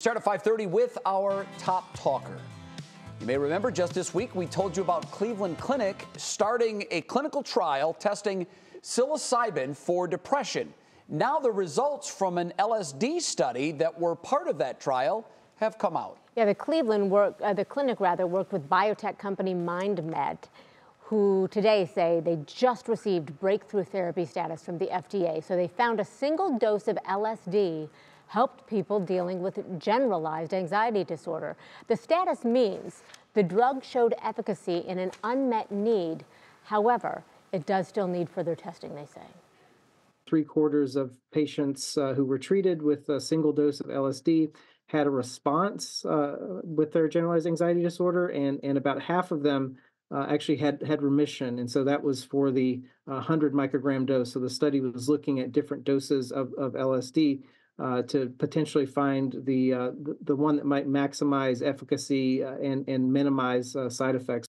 Start at 5:30 with our top talker. You may remember just this week we told you about Cleveland Clinic starting a clinical trial testing psilocybin for depression. Now the results from an LSD study that were part of that trial have come out. Yeah, the clinic worked with biotech company MindMed, who today say they just received breakthrough therapy status from the FDA. So they found a single dose of LSD helped people dealing with generalized anxiety disorder. The status means the drug showed efficacy in an unmet need. However, it does still need further testing, they say. 3/4 of patients who were treated with a single dose of LSD had a response with their generalized anxiety disorder, and about half of them actually had remission, and so that was for the 100 microgram dose. So the study was looking at different doses of LSD to potentially find the one that might maximize efficacy and minimize side effects.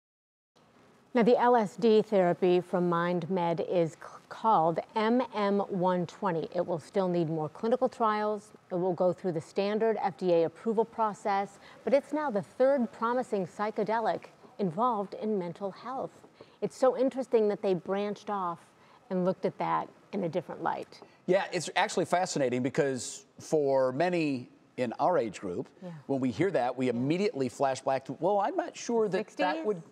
Now, the LSD therapy from MindMed is called MM120. It will still need more clinical trials. It will go through the standard FDA approval process, but it's now the third promising psychedelic involved in mental health. It's so interesting that they branched off and looked at that in a different light. Yeah, it's actually fascinating because for many in our age group, when we hear that, we immediately flash back to, well, I'm not sure that 60s? That would,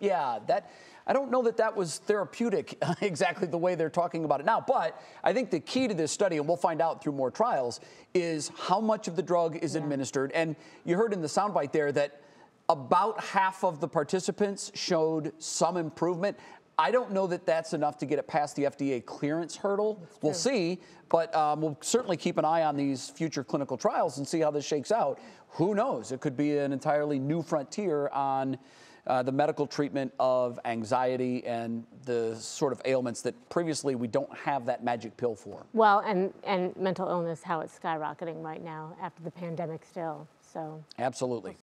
I don't know that that was therapeutic exactly the way they're talking about it now. But I think the key to this study, and we'll find out through more trials, is how much of the drug is administered. And you heard in the soundbite there that about half of the participants showed some improvement. I don't know that that's enough to get it past the FDA clearance hurdle. We'll see, but we'll certainly keep an eye on these future clinical trials and see how this shakes out. Who knows? It could be an entirely new frontier on the medical treatment of anxiety and the sort of ailments that previously we don't have that magic pill for. Well, and mental illness, how it's skyrocketing right now after the pandemic still. So absolutely.